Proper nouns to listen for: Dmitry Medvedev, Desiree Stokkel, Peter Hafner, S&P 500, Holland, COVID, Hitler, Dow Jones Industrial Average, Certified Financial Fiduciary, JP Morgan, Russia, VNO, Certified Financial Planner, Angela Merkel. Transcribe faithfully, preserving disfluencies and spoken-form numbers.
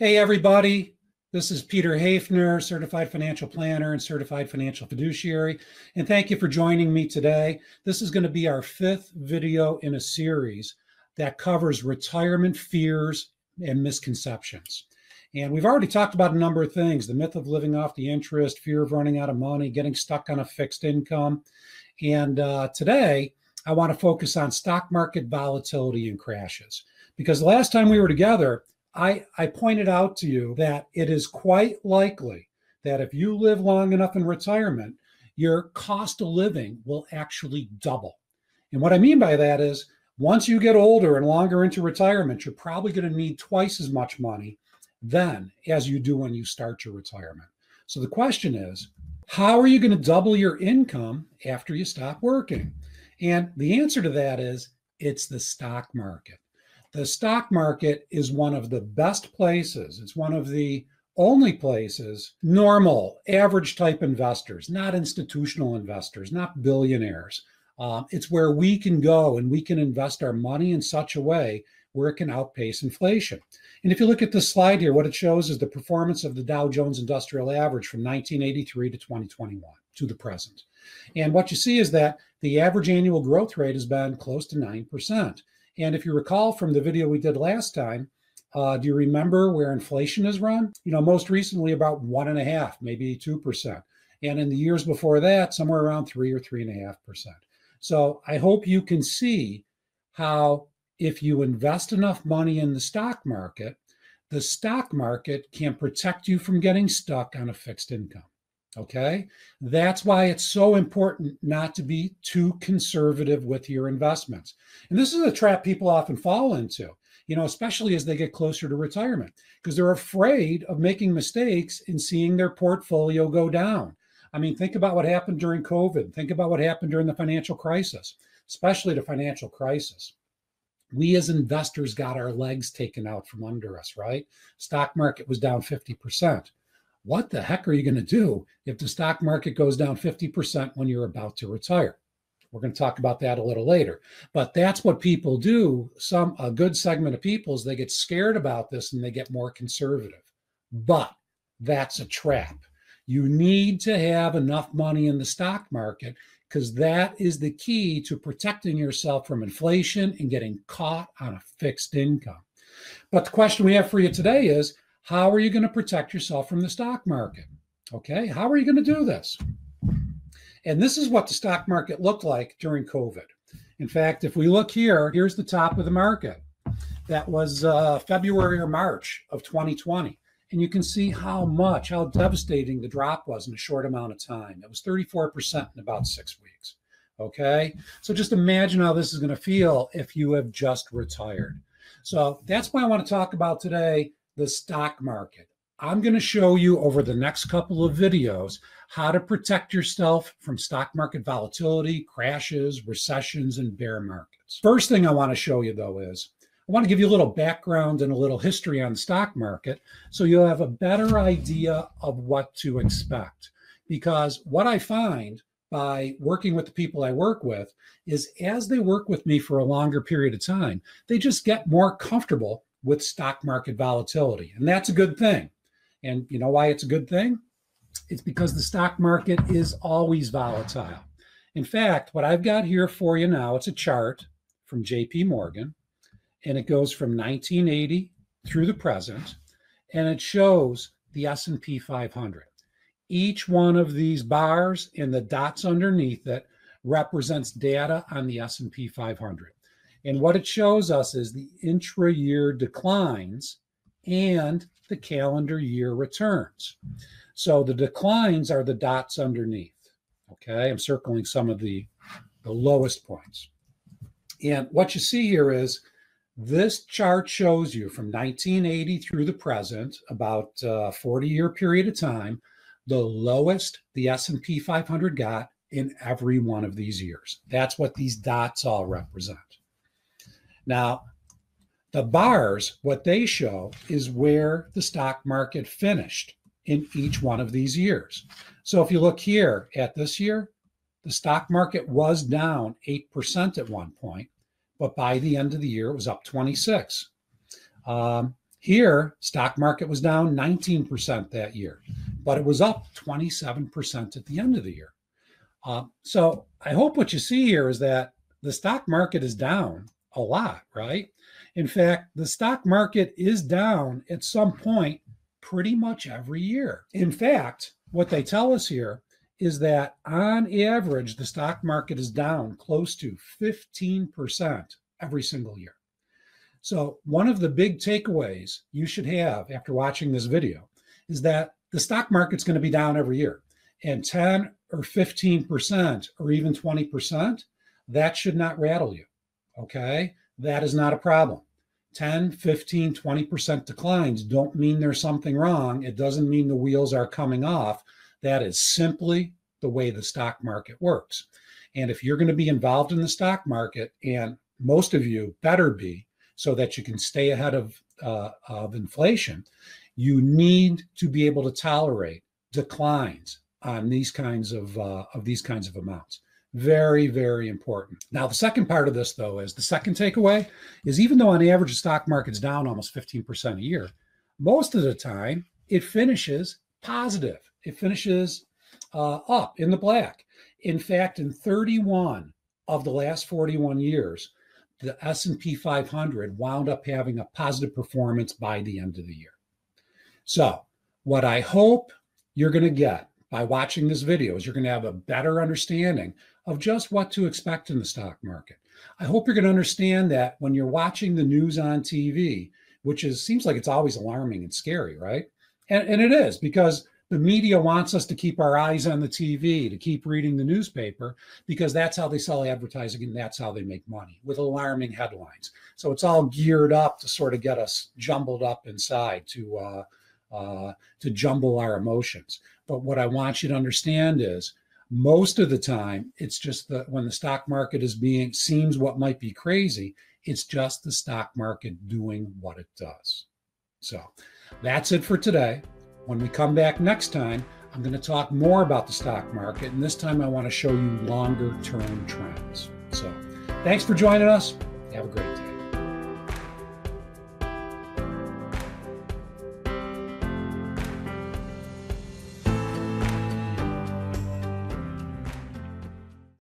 Hey everybody, this is Peter Hafner, Certified Financial Planner and Certified Financial Fiduciary, and thank you for joining me today. This is going to be our fifth video in a series that covers retirement fears and misconceptions. And we've already talked about a number of things: the myth of living off the interest, fear of running out of money, getting stuck on a fixed income. And uh, today, I want to focus on stock market volatility and crashes, because the last time we were together, I, I pointed out to you that it is quite likely that if you live long enough in retirement, your cost of living will actually double. And what I mean by that is, once you get older and longer into retirement, you're probably going to need twice as much money then as you do when you start your retirement. So the question is, how are you going to double your income after you stop working? And the answer to that is, it's the stock market. The stock market is one of the best places. It's one of the only places normal, average type investors, not institutional investors, not billionaires. Um, it's where we can go and we can invest our money in such a way where it can outpace inflation. And if you look at this slide here, what it shows is the performance of the Dow Jones Industrial Average from nineteen eighty-three to twenty twenty-one to the present. And what you see is that the average annual growth rate has been close to nine percent. And if you recall from the video we did last time, uh, do you remember where inflation has run? You know, most recently about one and a half, maybe two percent. And in the years before that, somewhere around three or three and a half percent. So I hope you can see how if you invest enough money in the stock market, the stock market can protect you from getting stuck on a fixed income. Okay, that's why it's so important not to be too conservative with your investments. And this is a trap people often fall into, you know, especially as they get closer to retirement, because they're afraid of making mistakes and seeing their portfolio go down. I mean, think about what happened during COVID. Think about what happened during the financial crisis, especially the financial crisis. We as investors got our legs taken out from under us, right? Stock market was down fifty percent. What the heck are you going to do if the stock market goes down fifty percent when you're about to retire? We're going to talk about that a little later. But that's what people do. Some a good segment of people is they get scared about this and they get more conservative. But that's a trap. You need to have enough money in the stock market, because that is the key to protecting yourself from inflation and getting caught on a fixed income. But the question we have for you today is, how are you going to protect yourself from the stock market? Okay, how are you going to do this? And this is what the stock market looked like during COVID. In fact, if we look here, here's the top of the market. That was uh, February or March of twenty twenty. And you can see how much, how devastating the drop was in a short amount of time. It was thirty-four percent in about six weeks. Okay, so just imagine how this is going to feel if you have just retired. So that's why I want to talk about today, the stock market. I'm going to show you over the next couple of videos how to protect yourself from stock market volatility, crashes, recessions, and bear markets. First thing I want to show you, though, is I want to give you a little background and a little history on the stock market so you'll have a better idea of what to expect. Because what I find by working with the people I work with is as they work with me for a longer period of time, they just get more comfortable with stock market volatility. And that's a good thing. And you know why it's a good thing? It's because the stock market is always volatile. In fact, what I've got here for you now, it's a chart from J P Morgan, and it goes from nineteen eighty through the present, and it shows the S and P five hundred. Each one of these bars and the dots underneath it represents data on the S and P five hundred. And what it shows us is the intra-year declines and the calendar year returns. So the declines are the dots underneath. Okay, I'm circling some of the, the lowest points. And what you see here is this chart shows you from nineteen eighty through the present, about a forty-year period of time, the lowest the S and P five hundred got in every one of these years. That's what these dots all represent. Now, the bars, what they show is where the stock market finished in each one of these years. So if you look here at this year, the stock market was down eight percent at one point, but by the end of the year, it was up twenty-six. Um, Here, stock market was down nineteen percent that year, but it was up twenty-seven percent at the end of the year. Uh, so I hope what you see here is that the stock market is down a lot, right? In fact, the stock market is down at some point pretty much every year. In fact, what they tell us here is that on average, the stock market is down close to fifteen percent every single year. So one of the big takeaways you should have after watching this video is that the stock market's going to be down every year, and ten or fifteen percent or even twenty percent, that should not rattle you, okay? That is not a problem. ten, fifteen, twenty percent declines don't mean there's something wrong. It doesn't mean the wheels are coming off. That is simply the way the stock market works. And if you're going to be involved in the stock market, and most of you better be, so that you can stay ahead of, uh, of inflation, you need to be able to tolerate declines on these kinds of, uh, of these kinds of amounts. Very, very important. Now, the second part of this, though, is the second takeaway is even though on average the stock market's down almost fifteen percent a year, most of the time it finishes positive. It finishes uh, up in the black. In fact, in thirty-one of the last forty-one years, the S and P five hundred wound up having a positive performance by the end of the year. So what I hope you're going to get by watching this video is you're going to have a better understanding of just what to expect in the stock market. I hope you're going to understand that when you're watching the news on T V, which is seems like it's always alarming and scary, right? And, and it is, because the media wants us to keep our eyes on the T V, to keep reading the newspaper, because that's how they sell advertising and that's how they make money, with alarming headlines. So it's all geared up to sort of get us jumbled up inside, to uh, uh, to jumble our emotions. But what I want you to understand is most of the time, it's just that when the stock market is being, seems what might be crazy, it's just the stock market doing what it does. So that's it for today. When we come back next time, I'm going to talk more about the stock market. And this time I want to show you longer term trends. So thanks for joining us. Have a great day.